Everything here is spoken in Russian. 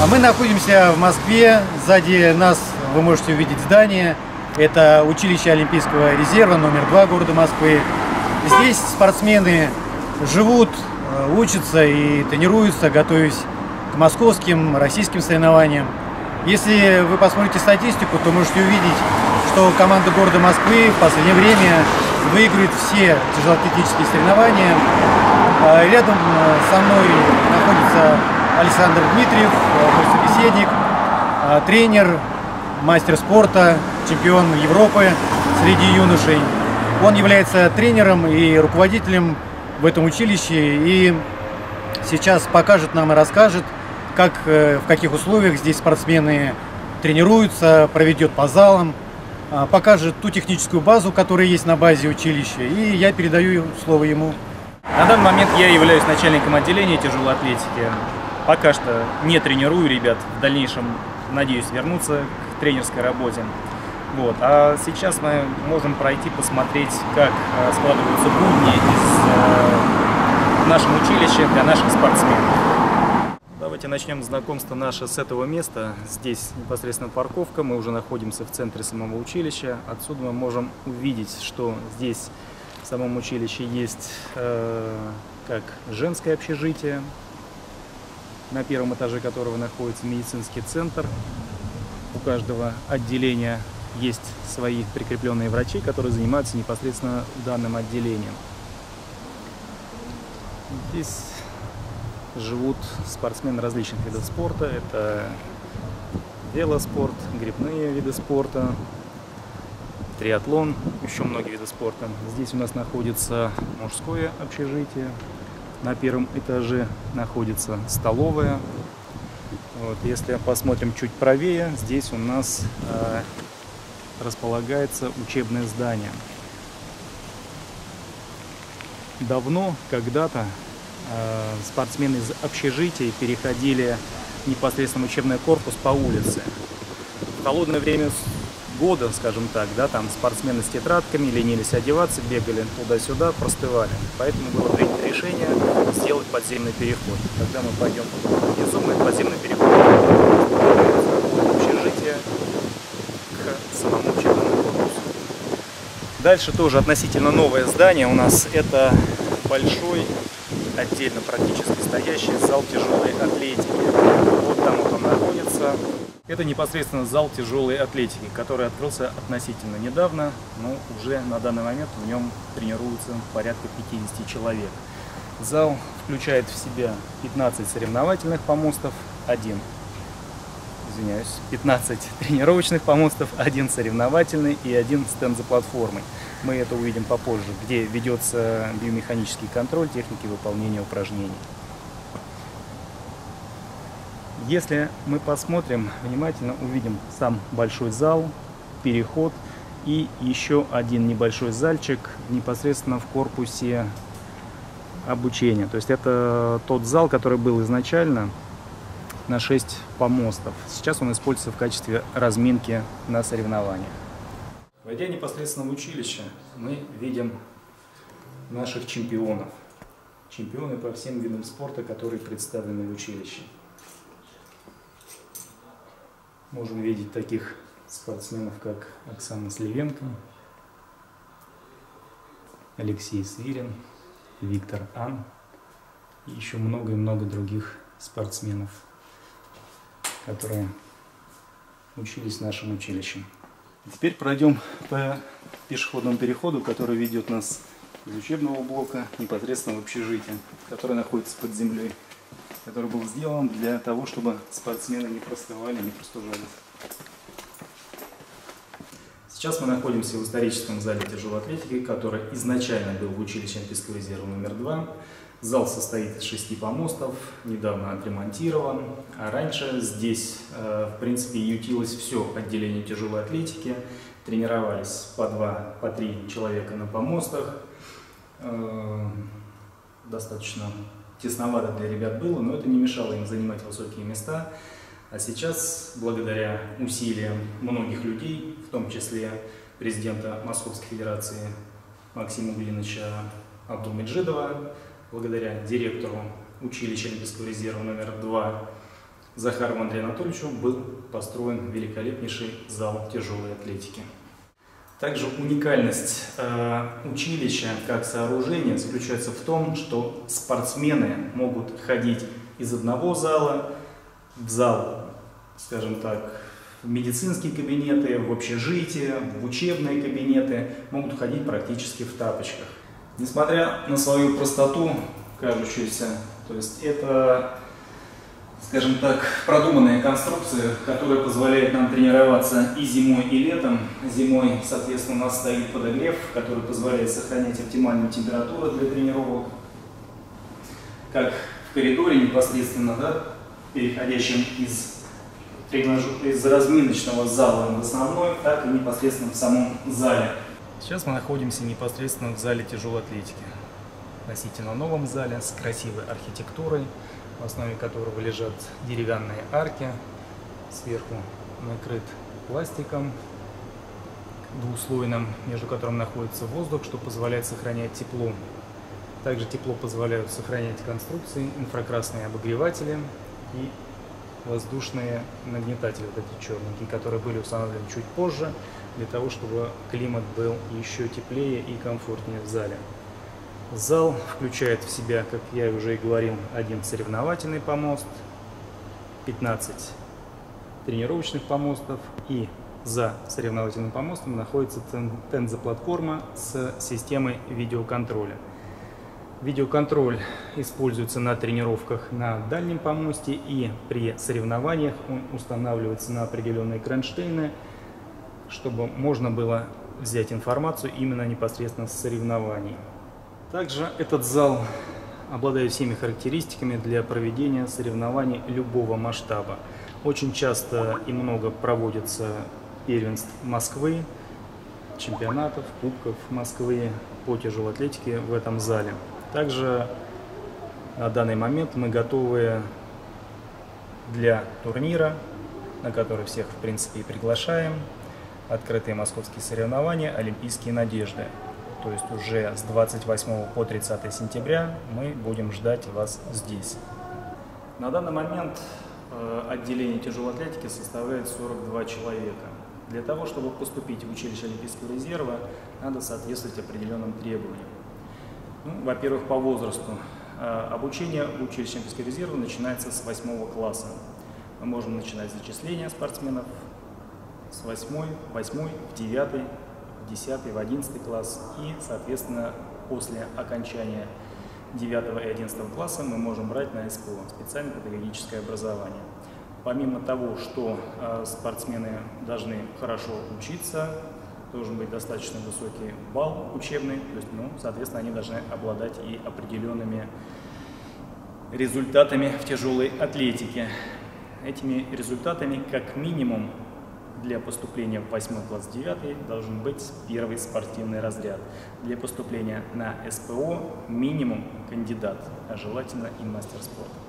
А мы находимся в Москве. Сзади нас вы можете увидеть здание. Это училище Олимпийского резерва номер 2 города Москвы. Здесь спортсмены живут, учатся и тренируются, готовясь к московским, российским соревнованиям. Если вы посмотрите статистику, то можете увидеть, что команда города Москвы в последнее время выигрывает все тяжелоатлетические соревнования. Рядом со мной находится Александр Дмитриев, мой собеседник, тренер, мастер спорта, чемпион Европы среди юношей. Он является тренером и руководителем в этом училище и сейчас покажет нам и расскажет, как, в каких условиях здесь спортсмены тренируются, проведет по залам, покажет ту техническую базу, которая есть на базе училища. И я передаю слово ему. На данный момент я являюсь начальником отделения тяжелой атлетики. Пока что не тренирую ребят, в дальнейшем надеюсь вернуться к тренерской работе. Вот. А сейчас мы можем пройти, посмотреть, как складываются будни в нашем училище для наших спортсменов. Давайте начнем знакомство наше с этого места. Здесь непосредственно парковка, мы уже находимся в центре самого училища. Отсюда мы можем увидеть, что здесь в самом училище есть как женское общежитие, на первом этаже которого находится медицинский центр. У каждого отделения есть свои прикрепленные врачи, которые занимаются непосредственно данным отделением. Здесь живут спортсмены различных видов спорта. Это велоспорт, грибные виды спорта, триатлон, еще многие виды спорта. Здесь у нас находится мужское общежитие. На первом этаже находится столовая. Вот, если посмотрим чуть правее, здесь у нас располагается учебное здание. Давно, когда-то спортсмены из общежитий переходили непосредственно в учебный корпус по улице. В холодное время года, скажем так, да, там спортсмены с тетрадками ленились одеваться, бегали туда-сюда, простывали. Поэтому было принято решение сделать подземный переход. Когда мы пойдем внизу, мы подземный переход от общежития к самому учебному корпусу. Дальше тоже относительно новое здание у нас. Это большой, отдельно практически стоящий зал тяжелой атлетики. Вот там вот он находится. Это непосредственно зал тяжелой атлетики, который открылся относительно недавно, но уже на данный момент в нем тренируются порядка 50 человек. Зал включает в себя 15 соревновательных помостов, 15 тренировочных помостов, 1 соревновательный и 1 стенд за платформой. Мы это увидим попозже, где ведется биомеханический контроль техники выполнения упражнений. Если мы посмотрим внимательно, увидим сам большой зал, переход и еще один небольшой зальчик непосредственно в корпусе обучения. То есть это тот зал, который был изначально на 6 помостов. Сейчас он используется в качестве разминки на соревнованиях. Войдя непосредственно в училище, мы видим наших чемпионов. Чемпионы по всем видам спорта, которые представлены в училище. Можем видеть таких спортсменов, как Оксана Сливенко, Алексей Свирин, Виктор Ан и еще много и много других спортсменов, которые учились в нашем училище. Теперь пройдем по пешеходному переходу, который ведет нас из учебного блока непосредственно в общежитие, которое находится под землей, который был сделан для того, чтобы спортсмены не простывали, не простужались. Сейчас мы находимся в историческом зале тяжелой атлетики, который изначально был в училище Олимпийского резерва номер 2. Зал состоит из 6 помостов, недавно отремонтирован. А раньше здесь, в принципе, ютилось все отделение тяжелой атлетики. Тренировались по 2–3 человека на помостах. Достаточно тесновато для ребят было, но это не мешало им занимать высокие места. А сейчас, благодаря усилиям многих людей, в том числе президента Московской Федерации Максима Глиновича Абдулмеджидова, благодаря директору училища Олимпийского резерва номер 2 Захаром Андреем Анатольевичем был построен великолепнейший зал тяжелой атлетики. Также уникальность училища как сооружения заключается в том, что спортсмены могут ходить из одного зала в зал, скажем так, в медицинские кабинеты, в общежитие, в учебные кабинеты, могут ходить практически в тапочках. Несмотря на свою простоту, кажущуюся, то есть это, скажем так, продуманная конструкция, которая позволяет нам тренироваться и зимой, и летом. Зимой, соответственно, у нас стоит подогрев, который позволяет сохранять оптимальную температуру для тренировок. Как в коридоре непосредственно, да, переходящем из разминочного зала в основной, так и непосредственно в самом зале. Сейчас мы находимся непосредственно в зале тяжелой атлетики. Относительно новом зале с красивой архитектурой, в основе которого лежат деревянные арки, сверху накрыт пластиком двуслойным, между которым находится воздух, что позволяет сохранять тепло. Также тепло позволяют сохранять конструкции, инфракрасные обогреватели и воздушные нагнетатели, вот эти черненькие, которые были установлены чуть позже, для того, чтобы климат был еще теплее и комфортнее в зале. Зал включает в себя, как я уже и говорил, один соревновательный помост, 15 тренировочных помостов, и за соревновательным помостом находится тензоплатформа с системой видеоконтроля. Видеоконтроль используется на тренировках на дальнем помосте, и при соревнованиях он устанавливается на определенные кронштейны, чтобы можно было взять информацию именно непосредственно с соревнований. Также этот зал обладает всеми характеристиками для проведения соревнований любого масштаба. Очень часто и много проводится первенств Москвы, чемпионатов, кубков Москвы по тяжелой атлетике в этом зале. Также на данный момент мы готовы для турнира, на который всех, в принципе, и приглашаем. Открытые московские соревнования «Олимпийские надежды». То есть уже с 28 по 30 сентября мы будем ждать вас здесь. На данный момент отделение тяжелой атлетики составляет 42 человека. Для того, чтобы поступить в училище Олимпийского резерва, надо соответствовать определенным требованиям. Ну, во-первых, по возрасту. Обучение в училище Олимпийского резерва начинается с 8 класса. Мы можем начинать зачисление спортсменов с 8, в 9, в 10, в 11 класс. И, соответственно, после окончания 9 и 11 класса мы можем брать на СПО, специальное педагогическое образование. Помимо того, что спортсмены должны хорошо учиться, должен быть достаточно высокий балл учебный, то есть, ну, соответственно, они должны обладать и определенными результатами в тяжелой атлетике. Этими результатами, как минимум, для поступления в 8 класс 9 должен быть первый спортивный разряд. Для поступления на СПО минимум кандидат, а желательно и мастер спорта.